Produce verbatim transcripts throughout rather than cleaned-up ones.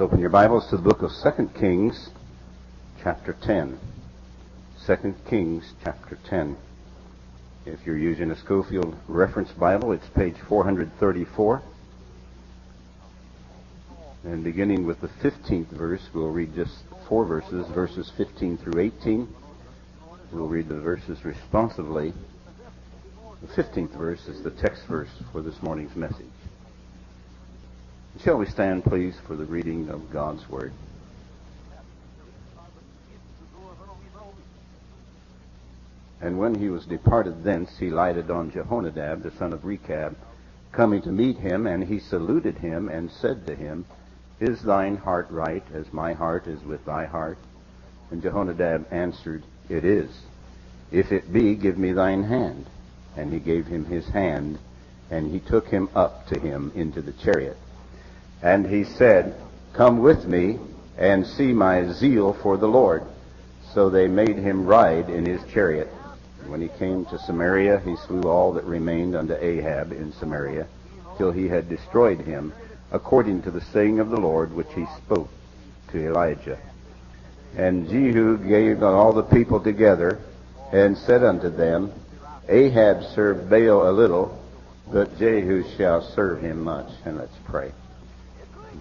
Let's open your Bibles to the book of Second Kings, chapter ten. Second Kings, chapter ten. If you're using a Scofield reference Bible, it's page four thirty-four. And beginning with the fifteenth verse, we'll read just four verses, verses fifteen through eighteen. We'll read the verses responsively. The fifteenth verse is the text verse for this morning's message. Shall we stand, please, for the reading of God's Word? And when he was departed thence, he lighted on Jehonadab, the son of Rechab, coming to meet him, and he saluted him, and said to him, Is thine heart right, as my heart is with thy heart? And Jehonadab answered, It is. If it be, give me thine hand. And he gave him his hand, and he took him up to him into the chariot. And he said, Come with me, and see my zeal for the Lord. So they made him ride in his chariot. And when he came to Samaria, he slew all that remained unto Ahab in Samaria, till he had destroyed him, according to the saying of the Lord, which he spoke to Elijah. And Jehu gave all the people together, and said unto them, Ahab served Baal a little, but Jehu shall serve him much. And let's pray.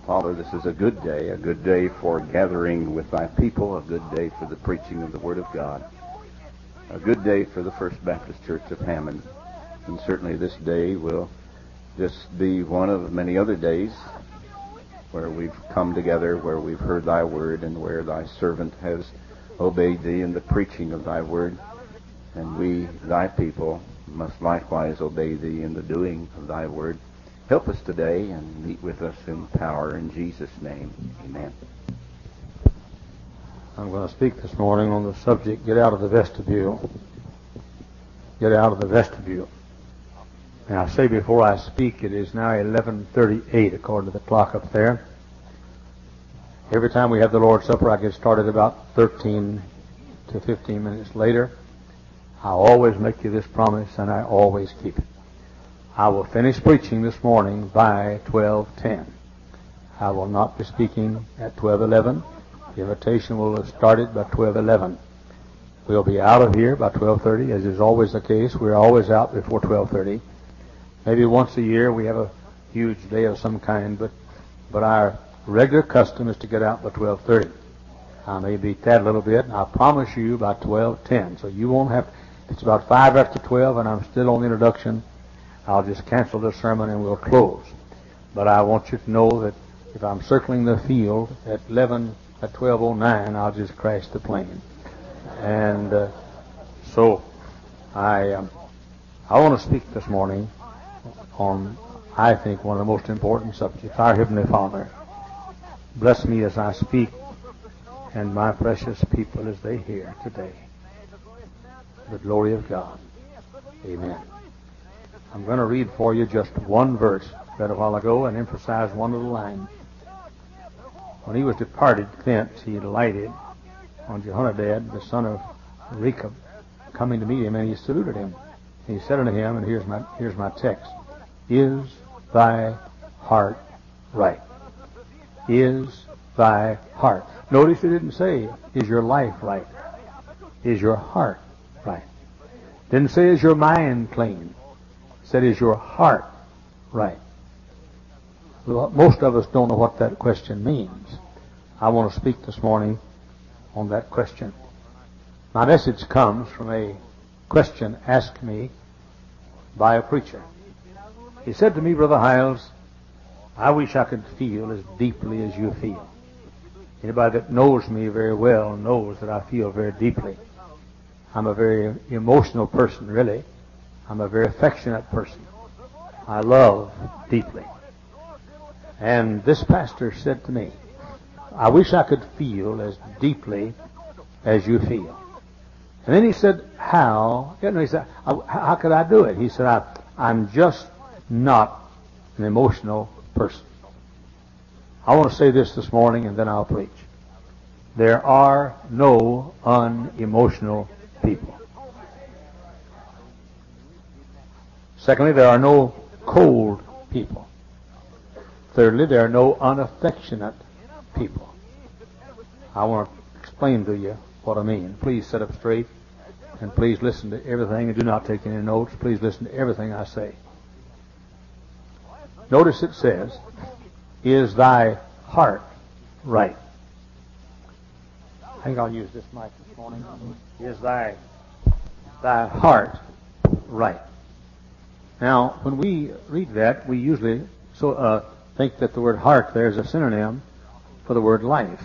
Father, this is a good day, a good day for gathering with thy people, a good day for the preaching of the Word of God, a good day for the First Baptist Church of Hammond. And certainly this day will just be one of many other days where we've come together, where we've heard thy Word, and where thy servant has obeyed thee in the preaching of thy Word. And we, thy people, must likewise obey thee in the doing of thy Word. Help us today and meet with us in power. In Jesus' name, amen. I'm going to speak this morning on the subject, Get Out of the Vestibule. Get out of the vestibule. And I say before I speak, it is now eleven thirty-eight according to the clock up there. Every time we have the Lord's Supper, I get started about thirteen to fifteen minutes later. I always make you this promise, and I always keep it. I will finish preaching this morning by twelve ten. I will not be speaking at twelve eleven. The invitation will have started by twelve eleven. We'll be out of here by twelve thirty, as is always the case. We're always out before twelve thirty. Maybe once a year we have a huge day of some kind, but but our regular custom is to get out by twelve thirty. I may beat that a little bit, and I promise you by twelve ten. So you won't have, it's about five after twelve, and I'm still on the introduction. I'll just cancel this sermon and we'll close. But I want you to know that if I'm circling the field at eleven, at twelve oh nine, I'll just crash the plane. And uh, so I um, I want to speak this morning on, I think, one of the most important subjects. Our Heavenly Father, bless me as I speak and my precious people as they hear today. The glory of God. Amen. I'm going to read for you just one verse read a while ago and emphasize one little line. When he was departed thence, he lighted on Jehonadab, the son of Rechab, coming to meet him, and he saluted him. And he said unto him, and here's my here's my text, Is thy heart right? Is thy heart. Notice it didn't say, Is your life right? Is your heart right? Didn't say, Is your mind clean? Said, Is your heart right? Well, most of us don't know what that question means. I want to speak this morning on that question. My message comes from a question asked me by a preacher. He said to me, Brother Howells, I wish I could feel as deeply as you feel. Anybody that knows me very well knows that I feel very deeply. I'm a very emotional person, really. I'm a very affectionate person. I love deeply. And this pastor said to me, I wish I could feel as deeply as you feel. And then he said, how? You know, he said, how could I do it? He said, I, I'm just not an emotional person. I want to say this this morning and then I'll preach. There are no unemotional people. Secondly, there are no cold people. Thirdly, there are no unaffectionate people. I want to explain to you what I mean. Please sit up straight, and please listen to everything, and do not take any notes. Please listen to everything I say. Notice it says, is thy heart right? I think I'll use this mic this morning. Is thy, thy heart right? Now, when we read that, we usually so uh, think that the word heart there is a synonym for the word life.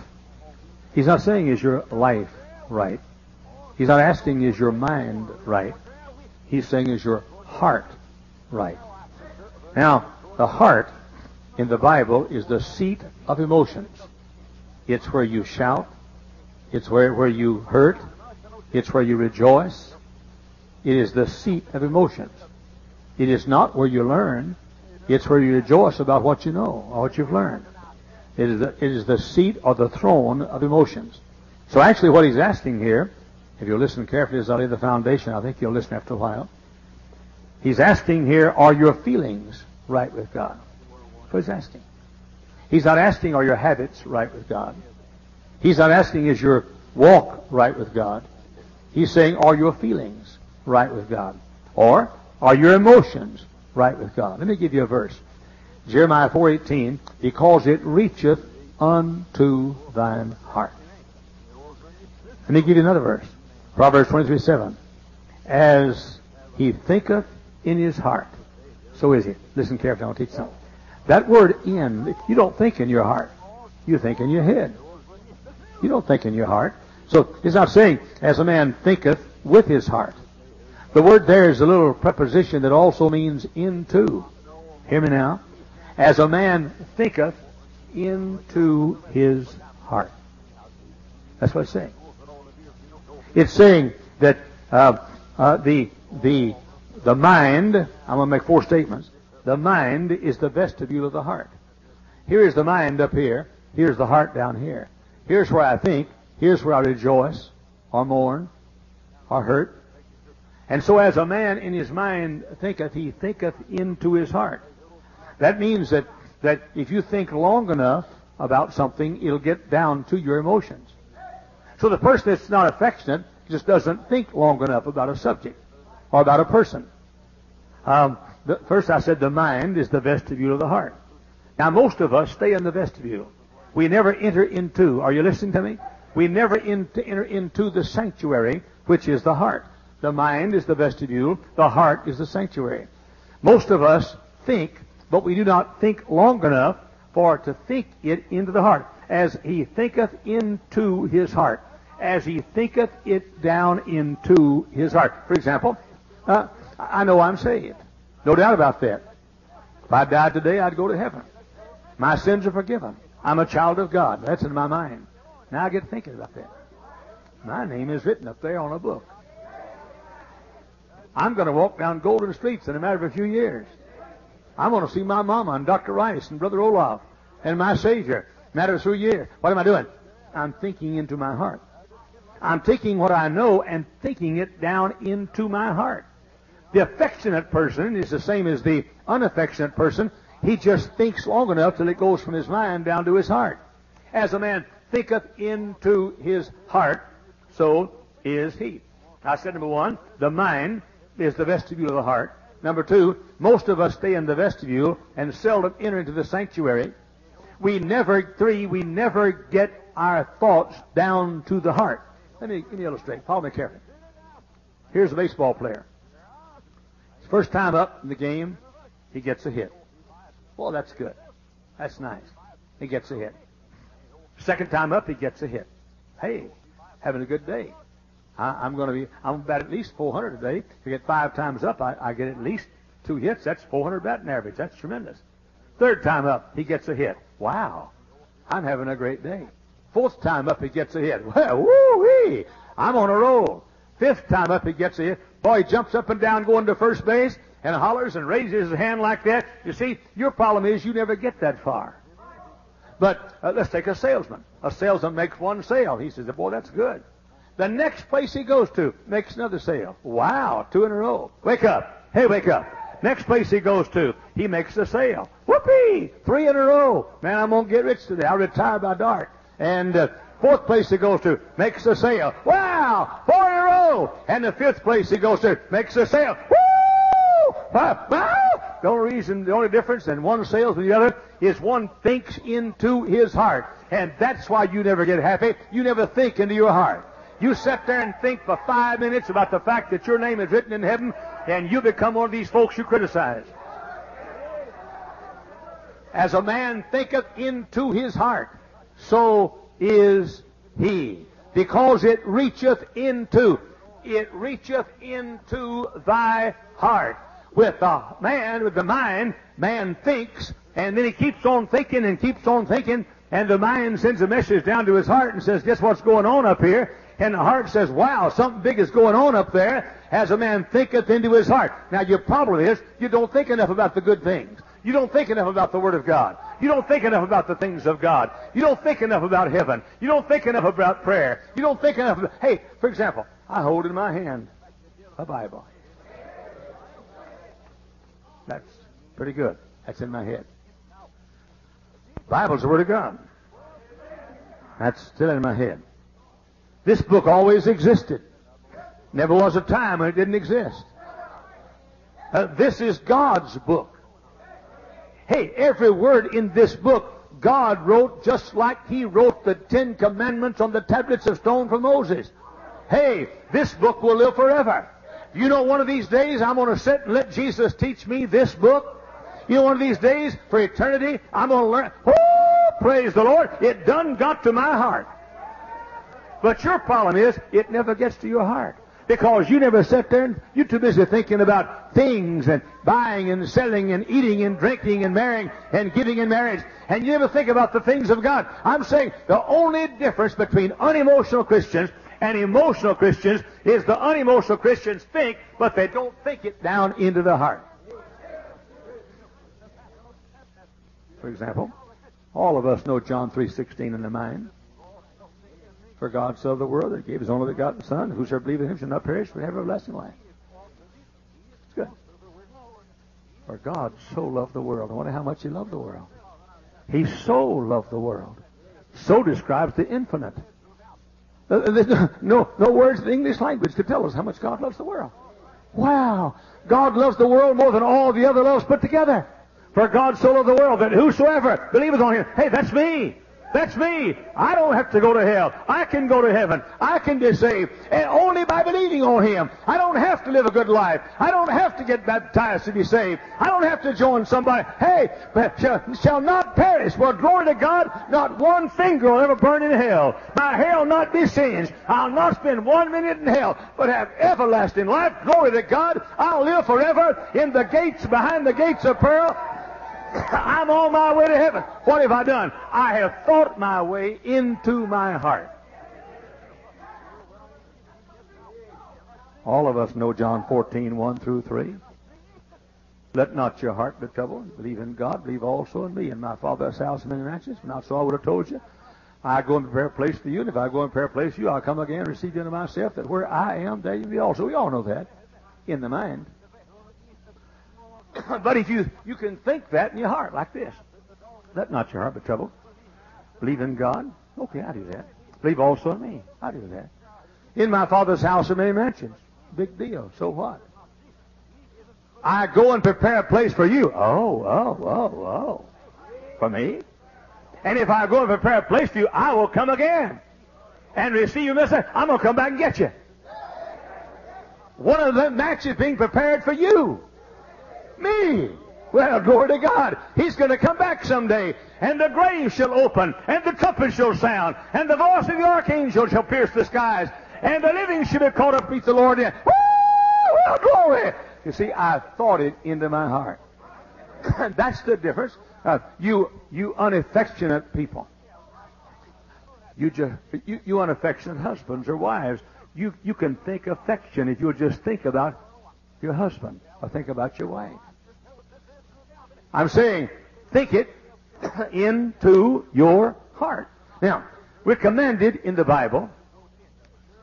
He's not saying, is your life right? He's not asking, is your mind right? He's saying, is your heart right? Now, the heart in the Bible is the seat of emotions. It's where you shout. It's where, where you hurt. It's where you rejoice. It is the seat of emotions. It is not where you learn. It's where you rejoice about what you know or what you've learned. It is the, it is the seat or the throne of emotions. So actually what he's asking here, if you listen carefully as I lay the foundation, I think you'll listen after a while. He's asking here, are your feelings right with God? That's what he's asking. He's not asking, are your habits right with God? He's not asking, is your walk right with God? He's saying, are your feelings right with God? Or, are your emotions right with God? Let me give you a verse. Jeremiah four eighteen, because it reacheth unto thine heart. Let me give you another verse. Proverbs twenty-three seven, as he thinketh in his heart, so is he. Listen carefully, I'll teach something. That word in, you don't think in your heart. You think in your head. You don't think in your heart. So he's not saying, as a man thinketh with his heart. The word there is a little preposition that also means into. Hear me now. As a man thinketh into his heart. That's what it's saying. It's saying that uh, uh, the the the mind, I'm going to make four statements. The mind is the vestibule of the heart. Here is the mind up here. Here's the heart down here. Here's where I think. Here's where I rejoice or mourn or hurt. And so as a man in his mind thinketh, he thinketh into his heart. That means that, that if you think long enough about something, it'll get down to your emotions. So the person that's not affectionate just doesn't think long enough about a subject or about a person. Um, the, first I said the mind is the vestibule of the heart. Now most of us stay in the vestibule. We never enter into, are you listening to me? We never in, to enter into the sanctuary, which is the heart. The mind is the vestibule. The heart is the sanctuary. Most of us think, but we do not think long enough for to think it into the heart. As he thinketh into his heart, as he thinketh it down into his heart. For example, uh, I know I'm saved. No doubt about that. If I died today, I'd go to heaven. My sins are forgiven. I'm a child of God. That's in my mind. Now I get thinking about that. My name is written up there on a book. I'm going to walk down golden streets in a matter of a few years. I'm going to see my mama and Doctor Rice and Brother Olaf and my Savior. Matter of three years. What am I doing? I'm thinking into my heart. I'm taking what I know and thinking it down into my heart. The affectionate person is the same as the unaffectionate person. He just thinks long enough till it goes from his mind down to his heart. As a man thinketh into his heart, so is he. I said, number one, the mind is the vestibule of the heart. Number two, most of us stay in the vestibule and seldom enter into the sanctuary. We never, three, we never get our thoughts down to the heart. Let me, let me illustrate. Follow me carefully. Here's a baseball player. His first time up in the game, he gets a hit. Well, that's good. That's nice. He gets a hit. Second time up, he gets a hit. Hey, having a good day. I, I'm going to be, I'm about at least four hundred today. If I get five times up, I, I get at least two hits. That's four hundred batting average. That's tremendous. Third time up, he gets a hit. Wow, I'm having a great day. Fourth time up, he gets a hit. Well, woo-wee, I'm on a roll. Fifth time up, he gets a hit. Boy, he jumps up and down going to first base and hollers and raises his hand like that. You see, your problem is you never get that far. But uh, let's take a salesman. A salesman makes one sale. He says, boy, that's good. The next place he goes to makes another sale. Wow, two in a row. Wake up. Hey, wake up. Next place he goes to, he makes a sale. Whoopee! Three in a row. Man, I'm going to get rich today. I'll retire by dark. And uh, fourth place he goes to, makes a sale. Wow! Four in a row. And the fifth place he goes to, makes a sale. Woo! Wow! Wow! The only reason, the only difference in one sale than the other is one thinks into his heart. And that's why you never get happy. You never think into your heart. You sit there and think for five minutes about the fact that your name is written in heaven, and you become one of these folks you criticize. As a man thinketh into his heart, so is he. Because it reacheth into, it reacheth into thy heart. With the man, with the mind, man thinks, and then he keeps on thinking and keeps on thinking, and the mind sends a message down to his heart and says, guess what's going on up here? And the heart says, wow, something big is going on up there, as a man thinketh into his heart. Now, your problem is you don't think enough about the good things. You don't think enough about the Word of God. You don't think enough about the things of God. You don't think enough about heaven. You don't think enough about prayer. You don't think enough about... Hey, for example, I hold in my hand a Bible. That's pretty good. That's in my head. Bible's the Word of God. That's still in my head. This book always existed. Never was a time when it didn't exist. Uh, this is God's book. Hey, every word in this book, God wrote just like He wrote the Ten Commandments on the tablets of stone for Moses. Hey, this book will live forever. You know, one of these days I'm going to sit and let Jesus teach me this book. You know, one of these days, for eternity, I'm going to learn. Oh, praise the Lord. It done got to my heart. But your problem is it never gets to your heart, because you never sit there and you're too busy thinking about things and buying and selling and eating and drinking and marrying and giving in marriage, and you never think about the things of God. I'm saying the only difference between unemotional Christians and emotional Christians is the unemotional Christians think, but they don't think it down into the heart. For example, all of us know John three sixteen in the mind. For God so loved the world that He gave His only begotten Son, whosoever believeth in Him shall not perish but have everlasting life. It's good. For God so loved the world. I wonder how much He loved the world. He so loved the world. So describes the infinite. There's no, no, no words in the English language to tell us how much God loves the world. Wow! God loves the world more than all the other loves put together. For God so loved the world that whosoever believeth on Him. Hey, that's me. That's me. I don't have to go to hell. I can go to heaven. I can be saved. And only by believing on Him. I don't have to live a good life. I don't have to get baptized to be saved. I don't have to join somebody. Hey, but shall, shall not perish. Well, glory to God, not one finger will ever burn in hell. My hair will not be singed. I'll not spend one minute in hell, but have everlasting life. Glory to God. I'll live forever in the gates, behind the gates of pearl. I'm on my way to heaven. What have I done? I have thought my way into my heart. All of us know John fourteen, one through three. Let not your heart be troubled. Believe in God. Believe also in me. In my Father's house are many mansions. Not so I would have told you. I go and prepare a place for you. And if I go and prepare a place for you, I'll come again and receive you unto myself, that where I am, there you be also. We all know that in the mind. But if you, you can think that in your heart like this. Let not your heart be troubled. Believe in God. Okay, I do that. Believe also in me. I do that. In my Father's house are many mansions. Big deal. So what? I go and prepare a place for you. Oh, oh, oh, oh. For me? And if I go and prepare a place for you, I will come again and receive you. Mister, I'm going to come back and get you. One of the matches being prepared for you. Me. Well, glory to God. He's going to come back someday, and the grave shall open, and the trumpet shall sound, and the voice of the archangel shall pierce the skies, and the living shall be caught up to meet the Lord. Woo! Well, glory! You see, I thought it into my heart. That's the difference. Uh, you, you unaffectionate people. You just, you, you unaffectionate husbands or wives. You, you can think affection if you'll just think about your husband. Or think about your wife. I'm saying, think it into your heart. Now, we're commanded in the Bible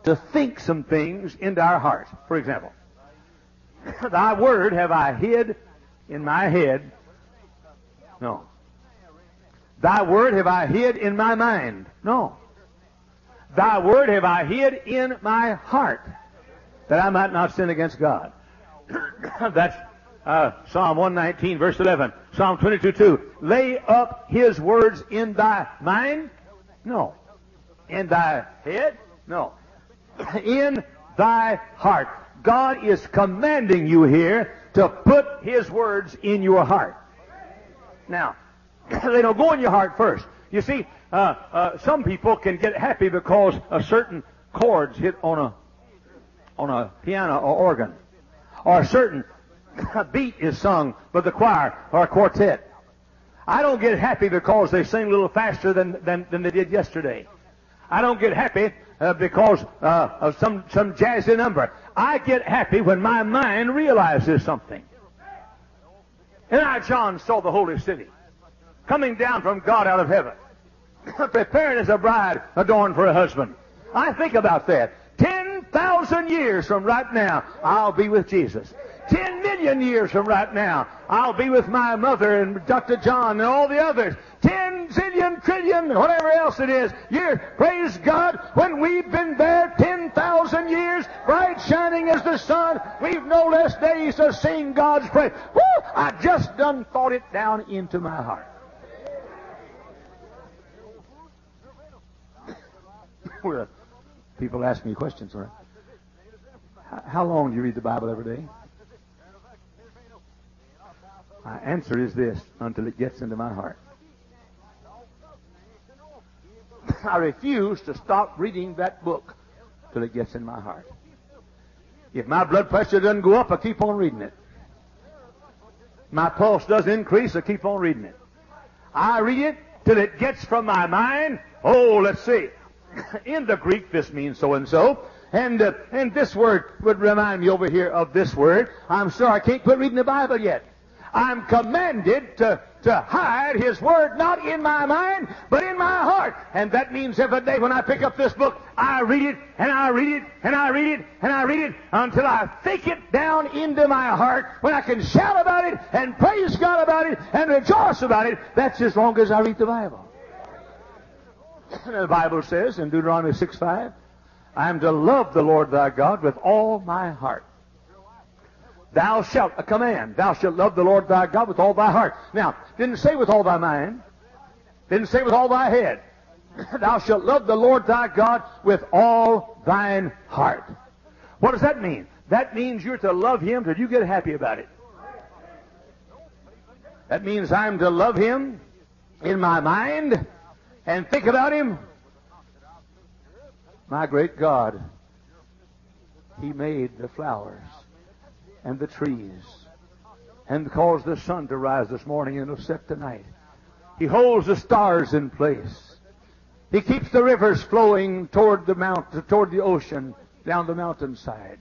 to think some things into our hearts. For example, thy word have I hid in my head. No. Thy word have I hid in my mind. No. Thy word have I hid in my heart, that I might not sin against God. That's uh, Psalm one nineteen, verse eleven. Psalm twenty-two, two. Lay up his words in thy mind? No. In thy head? No. In thy heart. God is commanding you here to put his words in your heart. Now, they don't go in your heart first. You see, uh, uh, some people can get happy because a certain chord's hit on a on a piano or organ, or a certain beat is sung by the choir or a quartet. I don't get happy because they sing a little faster than, than, than they did yesterday. I don't get happy uh, because uh, of some, some jazzy number. I get happy when my mind realizes something. And I, John, saw the holy city coming down from God out of heaven, preparing as a bride adorned for a husband. I think about that. Thousand years from right now, I'll be with Jesus. Ten million years from right now, I'll be with my mother and Doctor John and all the others. Ten zillion, trillion, whatever else it is, years. Praise God, when we've been there ten thousand years, bright shining as the sun, we've no less days to sing God's praise. Woo! I just done thought it down into my heart. Well, people ask me questions, right? How long do you read the Bible every day? My answer is this: until it gets into my heart. I refuse to stop reading that book till it gets in my heart. If my blood pressure doesn't go up, I keep on reading it. My pulse doesn't increase, I keep on reading it. I read it till it gets from my mind. Oh, let's see. In the Greek, this means so-and-so. And uh, and this word would remind me over here of this word. I'm sorry, I can't quit reading the Bible yet. I'm commanded to, to hide his word not in my mind, but in my heart. And that means every day when I pick up this book, I read it, and I read it, and I read it, and I read it, until I think it down into my heart, when I can shout about it, and praise God about it, and rejoice about it. That's as long as I read the Bible. The Bible says in Deuteronomy six five, I am to love the Lord thy God with all my heart. Thou shalt, a command, thou shalt love the Lord thy God with all thy heart. Now, didn't say with all thy mind. Didn't say with all thy head. Thou shalt love the Lord thy God with all thine heart. What does that mean? That means you're to love him till you get happy about it. That means I'm to love him in my mind and think about him. My great God, he made the flowers and the trees and caused the sun to rise this morning and it'll set tonight. He holds the stars in place. He keeps the rivers flowing toward the mount, toward the ocean, down the mountainside.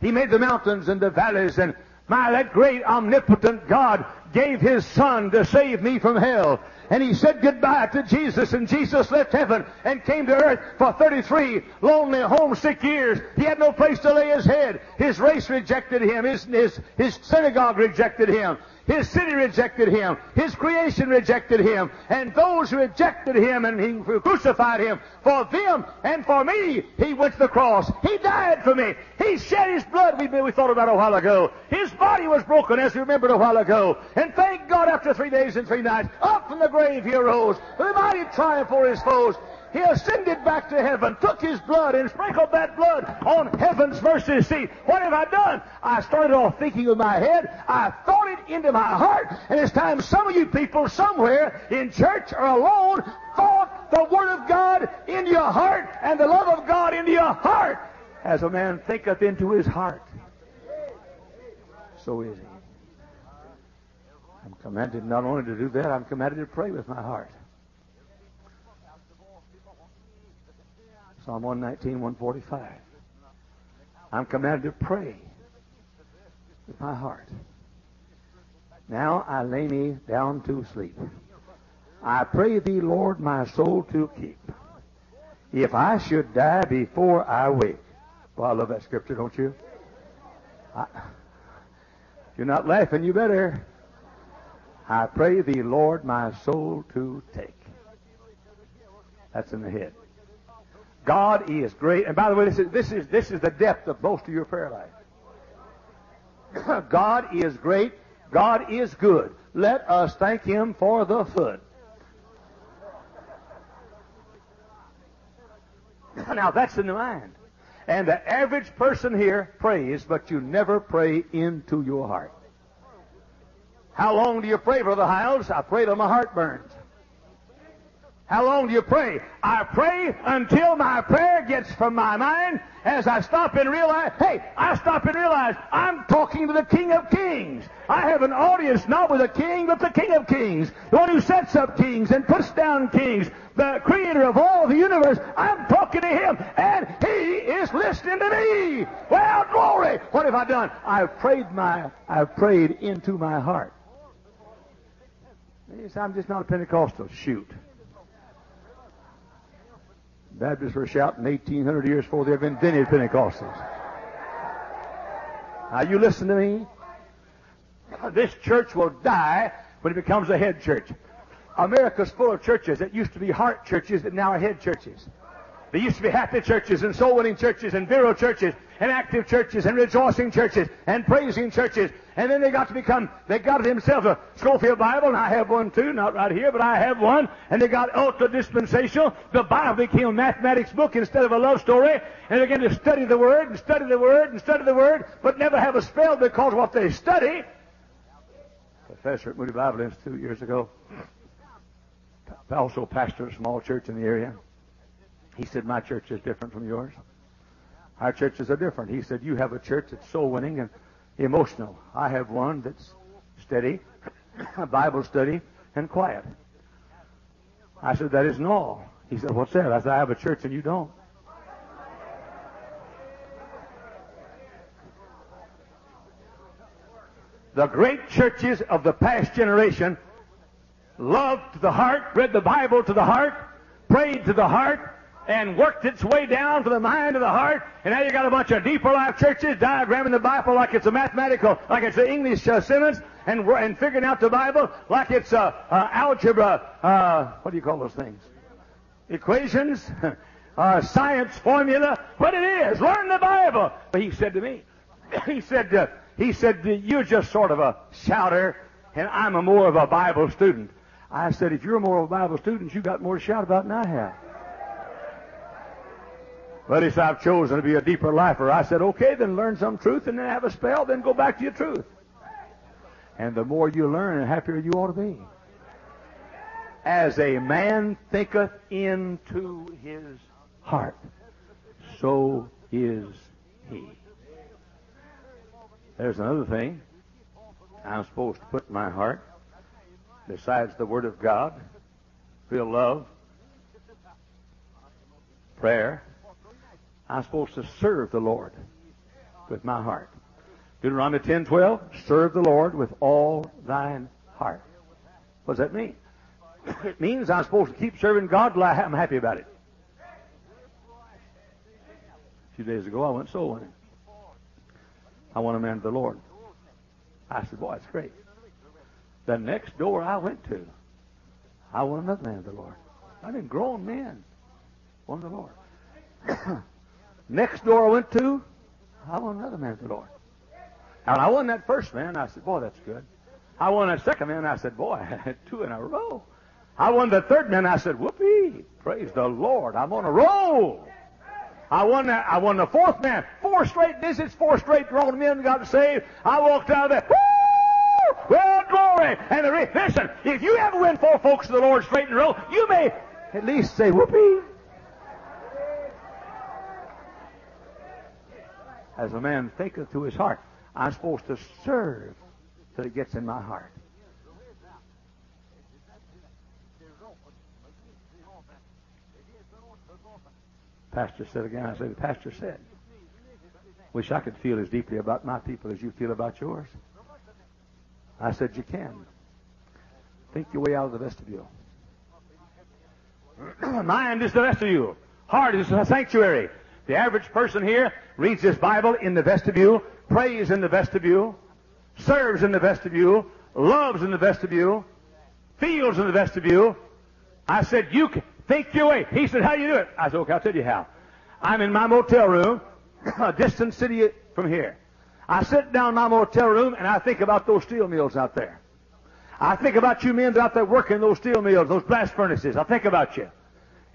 He made the mountains and the valleys, and my, that great omnipotent God gave his son to save me from hell. And he said goodbye to Jesus, and Jesus left heaven and came to earth for thirty-three lonely, homesick years. He had no place to lay his head. His race rejected him. His, his, his synagogue rejected him. His city rejected him. His creation rejected him. And those who rejected him and who crucified him, for them and for me, he went to the cross. He died for me. He shed his blood. We, we thought about it a while ago. His body was broken, as we remembered a while ago. And thank God, after three days and three nights, up from the grave he arose, with a mighty triumph over his foes. He ascended back to heaven, took his blood, and sprinkled that blood on heaven's mercy seat. What have I done? I started off thinking with my head. I thought it into my heart. And it's time some of you people somewhere in church or alone thought the Word of God into your heart and the love of God into your heart. As a man thinketh into his heart, so is he. I'm commanded not only to do that, I'm commanded to pray with my heart. Psalm one nineteen, one forty-five. I'm commanded to pray with my heart. Now I lay me down to sleep. I pray thee, Lord, my soul to keep. If I should die before I wake. Well, I love that scripture, don't you? I, you're not laughing, you better. I pray thee, Lord, my soul to take. That's in the head. God is great. And by the way, this is this is, this is the depth of most of your prayer life. God is great. God is good. Let us thank Him for the food. Now, that's in the mind. And the average person here prays, but you never pray into your heart. How long do you pray, Brother Howells? I pray till my heart burns. How long do you pray? I pray until my prayer gets from my mind as I stop and realize, hey, I stop and realize I'm talking to the King of Kings. I have an audience not with a king, but the King of Kings, the one who sets up kings and puts down kings, the creator of all the universe. I'm talking to Him, and He is listening to me. Well, glory! What have I done? I've prayed, my, I've prayed into my heart. I'm just not a Pentecostal. Shoot. Baptists were shouting eighteen hundred years before there had been any Pentecostals. Now, you listen to me. This church will die when it becomes a head church. America's full of churches that used to be heart churches that now are head churches. They used to be happy churches and soul-winning churches and virile churches and active churches and rejoicing churches and praising churches. And then they got to become, they got themselves a Scofield Bible, and I have one too, not right here, but I have one. And they got ultra-dispensational. The Bible became a mathematics book instead of a love story. And they began to study the Word and study the Word and study the Word, but never have a spell because of what they study. A professor at Moody Bible Institute years ago, also pastor of a small church in the area, he said, my church is different from yours. Our churches are different. He said, you have a church that's soul-winning and emotional. I have one that's steady, Bible study, and quiet. I said, that isn't all. He said, what's that? I said, I have a church and you don't. The great churches of the past generation loved to the heart, read the Bible to the heart, prayed to the heart, and worked its way down to the mind of the heart, and now you got a bunch of deeper life churches diagramming the Bible like it's a mathematical, like it's the English uh, sentence, and and figuring out the Bible like it's uh, uh, algebra. Uh, what do you call those things? Equations, uh, science formula. But it is. Learn the Bible. But he said to me, he said, uh, he said, you're just sort of a shouter, and I'm a more of a Bible student. I said, if you're more of a Bible student, you got more to shout about than I have. But if I've chosen to be a deeper lifer, I said, okay, then learn some truth and then have a spell, then go back to your truth. And the more you learn, the happier you ought to be. As a man thinketh into his heart, so is he. There's another thing I'm supposed to put in my heart, besides the Word of God, real love, prayer. I'm supposed to serve the Lord with my heart. Deuteronomy ten twelve, serve the Lord with all thine heart. What does that mean? It means I'm supposed to keep serving God till I'm happy about it. A few days ago, I went soul winning. I won a man to the Lord. I said, boy, that's great. The next door I went to, I won another man to the Lord. I mean, grown men won the Lord. Next door I went to, I won another man to the Lord. And I won that first man, I said, boy, that's good. I won that second man, I said, boy, I had two in a row. I won the third man, I said, whoopee, praise the Lord, I'm on a roll. I won that, I won the fourth man. Four straight visits, four straight grown men got saved. I walked out of there, woo! Well, glory! And the re- listen, if you ever win four folks to the Lord straight in a row, you may at least say, whoopee. As a man thinketh to his heart, I'm supposed to serve till it gets in my heart. Pastor said again, I said, the pastor said, wish I could feel as deeply about my people as you feel about yours. I said, you can. Think your way out of the vestibule. Mind is the vestibule. Heart is the sanctuary. The average person here reads his Bible in the vestibule, prays in the vestibule, serves in the vestibule, loves in the vestibule, feels in the vestibule. I said, you can think your way. He said, how do you do it? I said, okay, I'll tell you how. I'm in my motel room, a distant city from here. I sit down in my motel room, and I think about those steel mills out there. I think about you men out there working those steel mills, those blast furnaces. I think about you.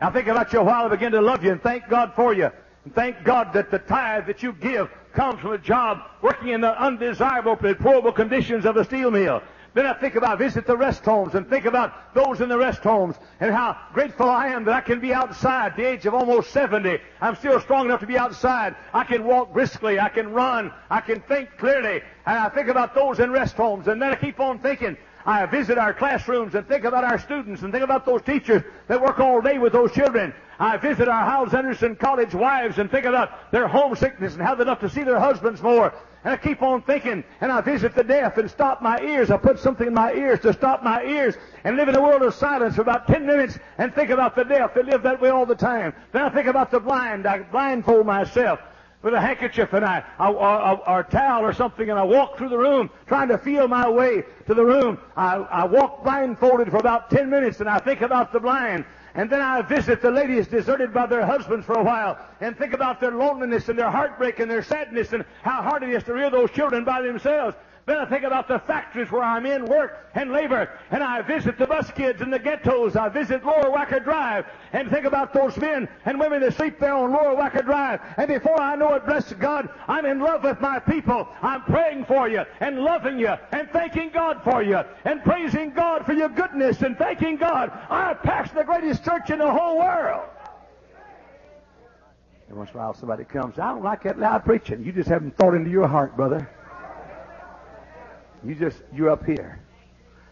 I think about you a while. I begin to love you and thank God for you. And thank God that the tithe that you give comes from a job working in the undesirable, deplorable conditions of a steel mill. Then I think about visit the rest homes and think about those in the rest homes and how grateful I am that I can be outside at the age of almost seventy. I'm still strong enough to be outside. I can walk briskly. I can run. I can think clearly. And I think about those in rest homes. And then I keep on thinking. I visit our classrooms and think about our students and think about those teachers that work all day with those children. I visit our Howells Anderson College wives and think about their homesickness and how they'd love to see their husbands more. And I keep on thinking, and I visit the deaf and stop my ears. I put something in my ears to stop my ears and live in a world of silence for about ten minutes and think about the deaf. They live that way all the time. Then I think about the blind. I blindfold myself with a handkerchief and I, I, or, or a towel or something, and I walk through the room trying to feel my way to the room. I, I walk blindfolded for about ten minutes, and I think about the blind. And then I visit the ladies deserted by their husbands for a while and think about their loneliness and their heartbreak and their sadness and how hard it is to rear those children by themselves. Then I think about the factories where our men work and labor, and I visit the bus kids in the ghettos. I visit Lower Wacker Drive and think about those men and women that sleep there on Lower Wacker Drive. And before I know it, bless God, I'm in love with my people. I'm praying for you and loving you and thanking God for you and praising God for your goodness and thanking God. I pastor the greatest church in the whole world. Every once in a while somebody comes, I don't like that loud preaching. You just haven't thought into your heart, brother. You just, you're up here.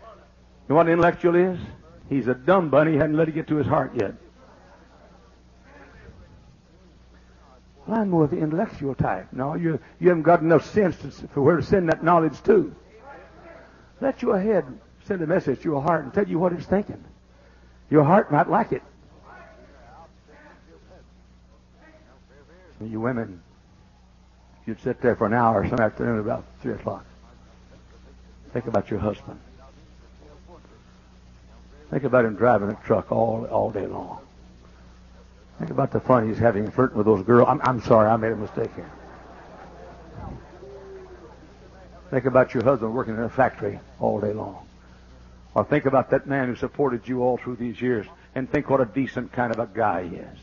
You know what an intellectual is? He's a dumb bunny. He hasn't let it get to his heart yet. Well, I'm more of the intellectual type. No, you you haven't got enough sense to, for where to send that knowledge to. Let your head send a message to your heart and tell you what it's thinking. Your heart might like it. And you women, you'd sit there for an hour some afternoon about three o'clock. Think about your husband. Think about him driving a truck all all day long. Think about the fun he's having flirting with those girls. I'm, I'm sorry, I made a mistake here. Think about your husband working in a factory all day long. Or think about that man who supported you all through these years and think what a decent kind of a guy he is.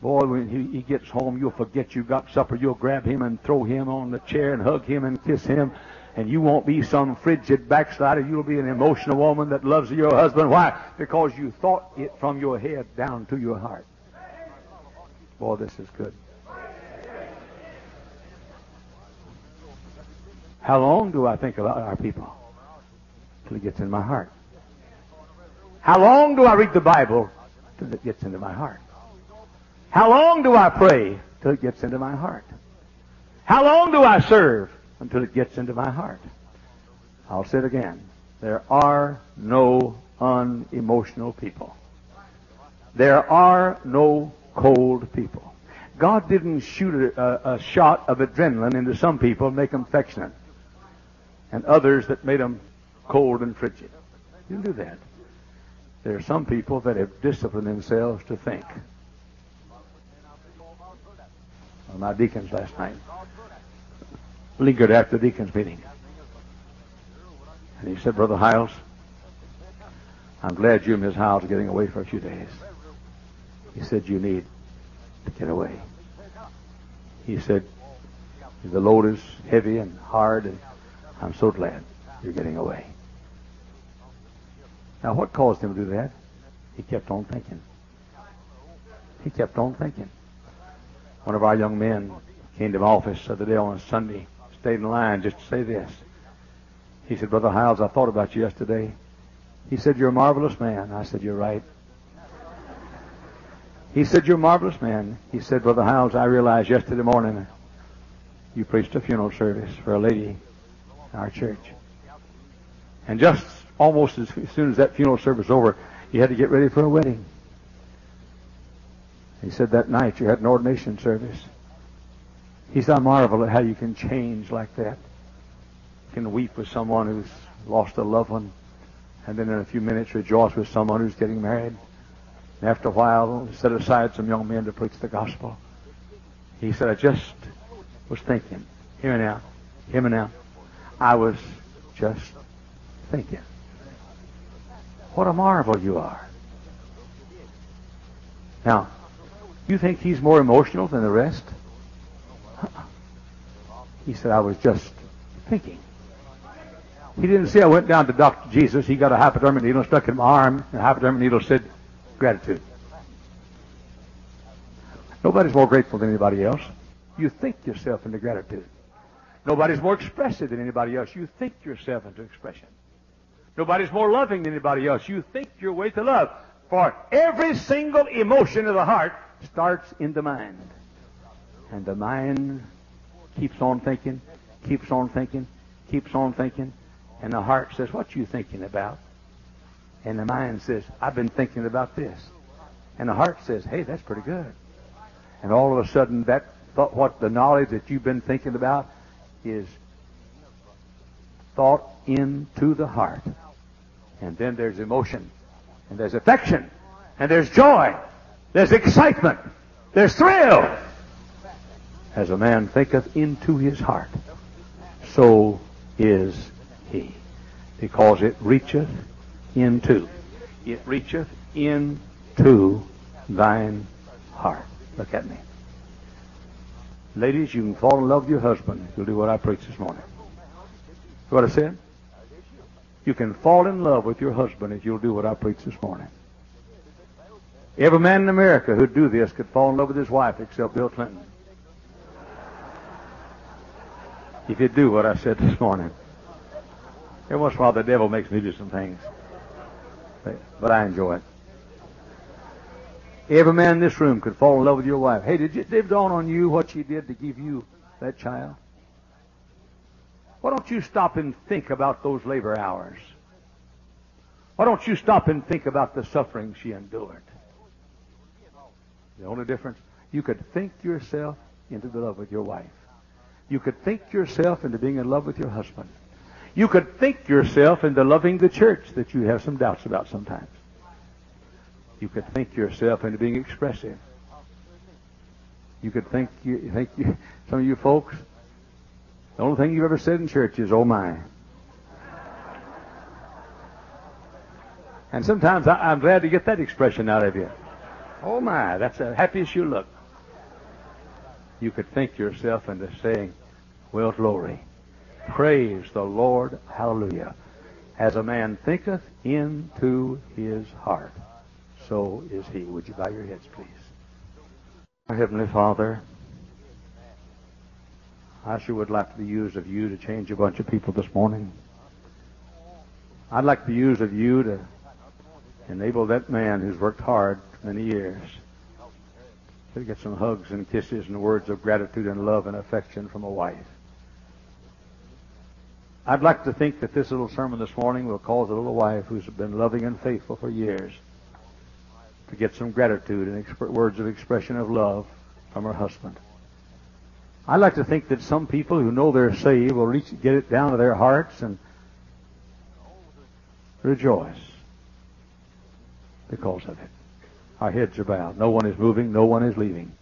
Boy, when he, he gets home, you'll forget you got supper. You'll grab him and throw him on the chair and hug him and kiss him. And you won't be some frigid backslider. You'll be an emotional woman that loves your husband. Why? Because you thought it from your head down to your heart. Boy, this is good. How long do I think about our people? Till it gets in my heart. How long do I read the Bible? Till it gets into my heart. How long do I pray? Till it gets into my heart. How long do I serve? Until it gets into my heart. I'll say it again. There are no unemotional people. There are no cold people. God didn't shoot a, a shot of adrenaline into some people and make them affectionate. And others that made them cold and frigid. He didn't do that. There are some people that have disciplined themselves to think. Well, my deacons last night lingered after the deacon's meeting. And he said, Brother Howells, I'm glad you and Miss Howells are getting away for a few days. He said, you need to get away. He said, the load is heavy and hard, and I'm so glad you're getting away. Now, what caused him to do that? He kept on thinking. He kept on thinking. One of our young men came to my office the other day on a Sunday. Stayed in line just to say this. He said, Brother Howells, I thought about you yesterday. He said, you're a marvelous man. I said, you're right. He said, you're a marvelous man. He said, Brother Howells, I realized yesterday morning you preached a funeral service for a lady in our church. And just almost as soon as that funeral service was over, you had to get ready for a wedding. He said, that night you had an ordination service. He said, I marvel at how you can change like that can weep with someone who's lost a loved one, and then in a few minutes rejoice with someone who's getting married. And after a while, set aside some young men to preach the gospel. He said, I just was thinking. Hear me now. Hear me now. I was just thinking. What a marvel you are. Now, you think he's more emotional than the rest? Uh-uh. He said, I was just thinking. He didn't say I went down to Doctor Jesus. He got a hypodermic needle stuck in my arm, and the hypodermic needle said, gratitude. Nobody's more grateful than anybody else. You think yourself into gratitude. Nobody's more expressive than anybody else. You think yourself into expression. Nobody's more loving than anybody else. You think your way to love. For every single emotion of the heart starts in the mind. And the mind keeps on thinking, keeps on thinking, keeps on thinking. And the heart says, what you thinking about? And the mind says, I've been thinking about this. And the heart says, hey, that's pretty good. And all of a sudden, that thought, what the knowledge that you've been thinking about is thought into the heart. And then there's emotion. And there's affection. And there's joy. There's excitement. There's thrill. As a man thinketh into his heart, so is he. Because it reacheth into. It reacheth into thine heart. Look at me. Ladies, you can fall in love with your husband if you'll do what I preached this morning. You know what I said? You can fall in love with your husband if you'll do what I preached this morning. Every man in America who'd do this could fall in love with his wife except Bill Clinton. If you'd do what I said this morning. Every once in a while the devil makes me do some things. But I enjoy it. Every man in this room could fall in love with your wife. Hey, did it dawn on you what she did to give you that child? Why don't you stop and think about those labor hours? Why don't you stop and think about the suffering she endured? The only difference, you could think yourself into the love with your wife. You could think yourself into being in love with your husband. You could think yourself into loving the church that you have some doubts about sometimes. You could think yourself into being expressive. You could think, you, think you, some of you folks, the only thing you've ever said in church is, oh my. And sometimes I, I'm glad to get that expression out of you. Oh my, that's the happiest you look. You could think yourself into saying, well, glory. Praise the Lord, hallelujah. As a man thinketh into his heart, so is he. Would you bow your heads, please? Our Heavenly Father, I sure would like to be used of you to change a bunch of people this morning. I'd like to be used of you to enable that man who's worked hard for many years to get some hugs and kisses and words of gratitude and love and affection from a wife. I'd like to think that this little sermon this morning will cause a little wife who's been loving and faithful for years to get some gratitude and exp- words of expression of love from her husband. I like to think that some people who know they're saved will reach, get it down to their hearts and rejoice because of it. Our heads are bowed. No one is moving. No one is leaving.